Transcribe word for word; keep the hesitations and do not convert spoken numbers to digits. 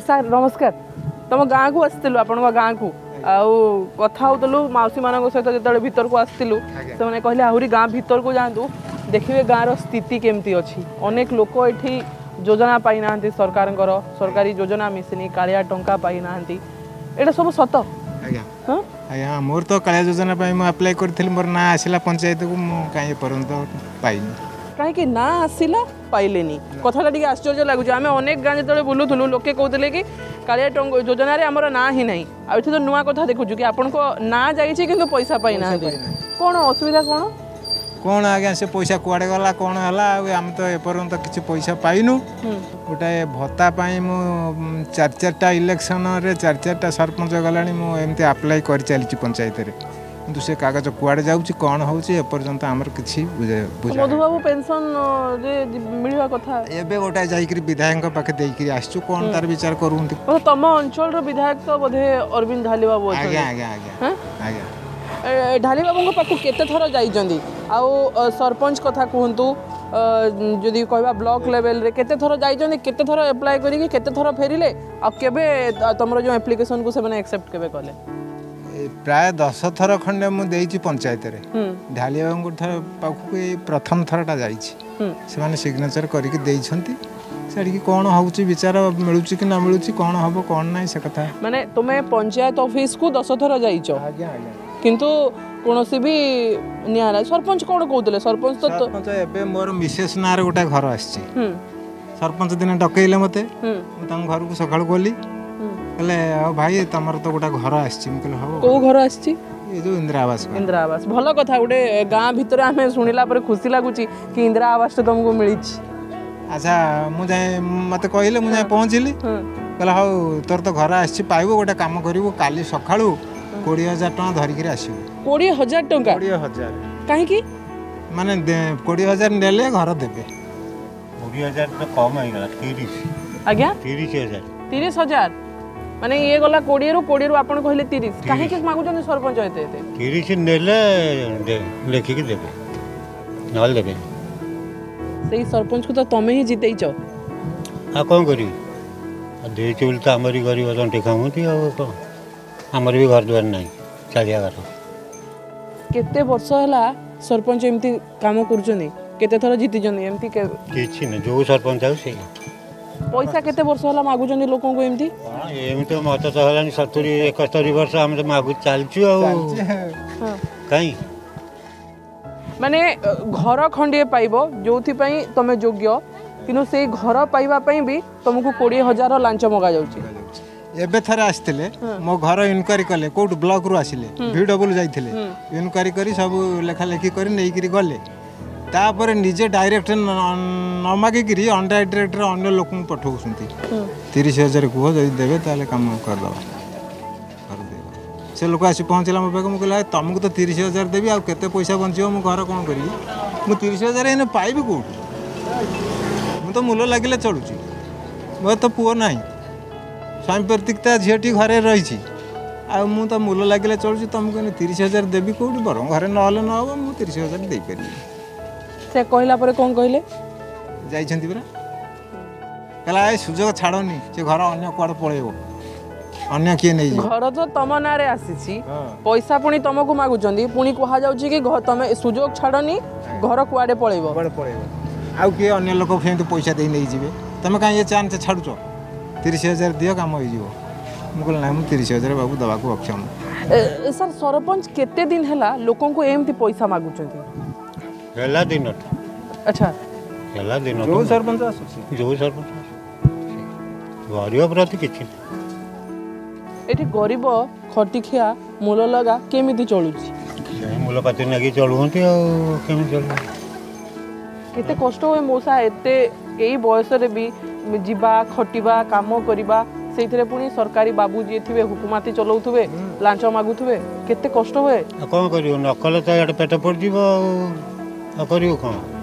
सार नमस्कार। तुम गाँव को आसलु आप गाँ को आथाऊ मौसी मान सहित जो भर को आसलु से कहले आहरी गाँ भर को जातु देखिए गाँव स्थिति केमती अच्छी। अनेक लोक ये योजना पाई ना सरकार सरकारी योजना मिसनी कालिया टंका पाई ना ये सब सत। हाँ हाँ मोर तो कालिया योजना अप्लाई करी मोर ना आसला पंचायत को कहीं पर्यटन कहीं ना आसला पाइले कथा टे आश्चर्य लगुच। आम अनेक गाँव जो बुलूलु लोके कहते कि कालिया योजना आम ना ही ना आ तो नुआ कथा देखु कि आप ना जाइए कि पैसा पाई ना कौन असुविधा कौन कौन आज्ञा से पैसा कुआड़े गला कौन है आम तो एपर्त तो किसी पैसा पाइनु गोटे भत्ता मु चार चार्टा इलेक्शन चार चार्टा सरपंच गला मुझे आप्लाय कर चली पंचायत में से कागज कुआड़े जाऊँगी कौन होपर्यंत आमर कि मधुबाबू पेंशन मिलवा कथा एवं गोटे जाकर विधायक पाखे देकर आसु कौन तार विचार करूँ तुम अंचल विधायक तो बोधे अरविंद ढाली बाबू आज्ञा आज्ञा आज्ञा आज्ञा ढाली बाबू पाक केते थर जाइजंदी आउ सरपंच कथा कहतु जदि कहवा ब्लॉक लेवल रे केते थर जाइजंदी केते थर अप्लाई करी के केते थर फेरिले आ केबे तमरो जो एप्लीकेशन को से माने एक्सेप्ट केबे करले प्राय दस थर खंडे मु देइची पंचायत रे ढाली बाबू थर पाखु ए प्रथम थरटा जाइची से माने सिग्नेचर करी के देइछंती सड़ी कौन होउची विचार मिलुची कि ना मिलुची कौन हबो कौन नाही से कथा माने तुमे पंचायत ऑफिस को दस थर जाइचो। आज्ञा आज्ञा किंतु कोनोसी भी निहारा सरपंच कौन कहते सरपंच तो सरपंच एबे मोर मिसेस ना रे गोटा घर आसी सरपंच दिन डकैले मते मु तां घर को सकाळ गोली कहले भाई तमर तो गोटा घर आसी मु कहले हो को घर आसी ए जो इंदिरा आवास इंदिरा आवास भलो कथा गोटे गां भीतर हमें सुनिला पर खुशी लागुची कि इंदिरा आवास तो तुमको मिलिछ। अच्छा मु जाय मते कहले मु जाय पहुंचली कहला हो तोर तो घर आसी पाइबो गोटा काम करिवो काली सकाळ कोड़ी हजार टाँग धरिकी आसो कोड़ी हजार टाँग कोड़ी हजार कहीं माने कोड़ी हजार नेले घर देबे कोड़ी हजार तो कम हो गला तीस आज्ञा तीस हजार तीस हजार माने ये गला कोड़ी रो कोड़ी रो आपण कहले तीस कहीं के मागु जने सरपंच होते तीस नेले लेखी के देबे नल देबे सही सरपंच को तो तमे ही जीतेई छ आ कोन करी दे चोल त हमरी गरीब जन टेका होती आ को हमर भी घर द्वार नहीं चालिया घर केते वर्ष होला सरपंच एमती काम करछनी केते थरो जीती जनी एमती के किछि न जो सरपंच आउ से पैसा केते वर्ष होला मागु जनी लोकन को एमती हां एमती तो मत तो होला नि सत्तर इकहत्तर वर्ष हम मागु चालचू आ हां काई माने घर खंडिए पाइबो जोथि पई तमे योग्य किनु से घर पाइबा पई भी तुमको बीस हजार लांच मगा जाउची एबे थर आसते मो घर इनक्वारी कले कौट ब्लक रु आसिले भी डबल जाइए इनक्वारी कर सब लेखालेखी कर नहीं गले तापर निजे डायरेक्ट न मागिक अंडर डायरेक्ट अगर लोक पठाऊँ तीस हजार कह जब देवे तेल कम करद से लोक आसी पहुँचला मो पाक मुझे तुमको तो तीस हजार देवी आउ के पैसा बचो मो घर कौन करी मुझे तीस हजार इन पाइबी कौट मु तो मूल लगे चलुची मो तो पुओ ना स्वामी प्रतिकता झीटी घरे रही मु तो मूल लगे चलुची तुमको तीस हजार देवी कौट बर घर ना ना मुझे तीस हजार दे पारि से कहला कौन कहले जाइरा कहला सुजोग छाड़नी से घर अगर कड़े पलैब अन्य किए नहीं घर तो तुम ना आसी पैसा पुणी तुमको मगुचान पुणी कह जा तुम सुजोग छाड़नी घर कड़े पलैब कड़े पलैब आउ किए अगर लोक फिर पैसा दे नहीं जी तुम कहीं ये चान्स छाड़ुच तीस हजार दियो कम हो मुझे ना मुझे तीस हजार बाबू दवा को अक्षम सर सरपंच केते दिन है लोक एमती पैसा मगुचा दिन अच्छा दिन जो सरपंच आसुसी जो सरपंच गरीब प्रति किछि एठी गरीब खटिखिया मूल लगा केमिति चलुछि मूल पाते लगे चलुहंती आ केमि चलु केते कष्ट होय मोसा एते एई बयस रे भी जीवा खटिवा काम करवा से पुणी सरकारी बाबू जी थे हुकुमाती चलाऊे लांच मगुवे केत कष्ट हुए कौन कर नकल तो पेट पड़ जाओ कौन